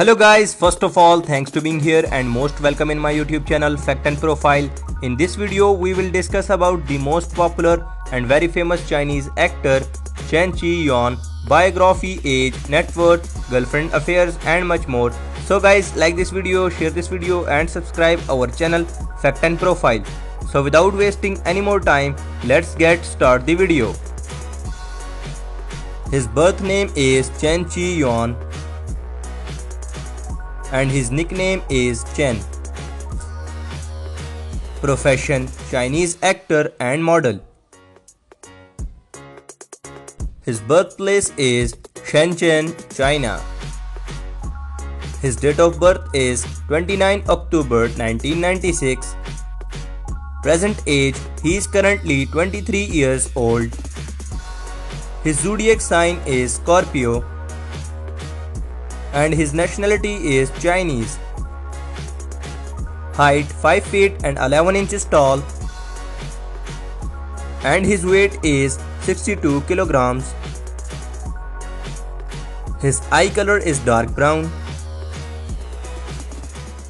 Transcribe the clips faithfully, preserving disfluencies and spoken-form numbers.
Hello guys, first of all thanks to being here and most welcome in my YouTube channel Fact and Profile. In this video we will discuss about the most popular and very famous Chinese actor Chen Zhe Yuan, biography, age, net worth, girlfriend affairs and much more. So guys, like this video, share this video and subscribe our channel Fact and Profile. So without wasting any more time, let's get start the video. His birth name is Chen Zhe Yuan and his nickname is Chen. Profession: Chinese actor and model. His birthplace is Shenzhen, China. His date of birth is twenty-ninth October nineteen ninety-six. Present age: he is currently twenty-three years old. His zodiac sign is Scorpio. And his nationality is Chinese. Height five feet and eleven inches tall. And his weight is sixty-two kilograms. His eye color is dark brown.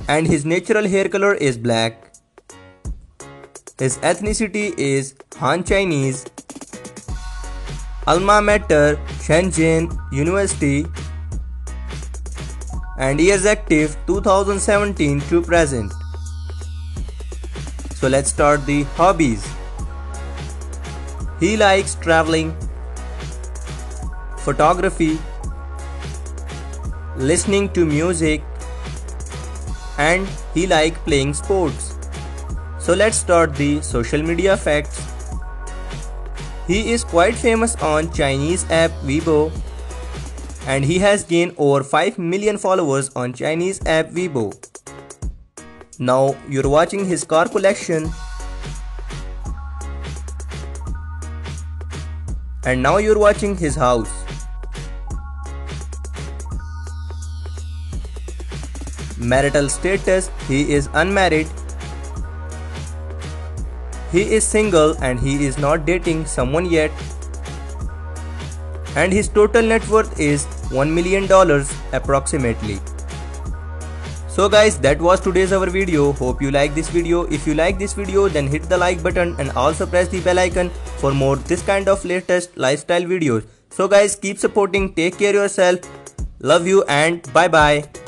And his natural hair color is black. His ethnicity is Han Chinese. Alma mater: Shenzhen University. And he is active two thousand seventeen to present. So let's start the hobbies. He likes traveling, photography, listening to music, and he likes playing sports. So let's start the social media facts. He is quite famous on Chinese app Weibo. And he has gained over five million followers on Chinese app Weibo. Now you're watching his car collection. And now you're watching his house. Marital status: he is unmarried. He is single and he is not dating someone yet. And his total net worth is one million dollars approximately. So guys, that was today's our video. Hope you like this video. If you like this video, then hit the like button and also press the bell icon for more this kind of latest lifestyle videos. So guys, keep supporting, take care yourself, love you and bye bye.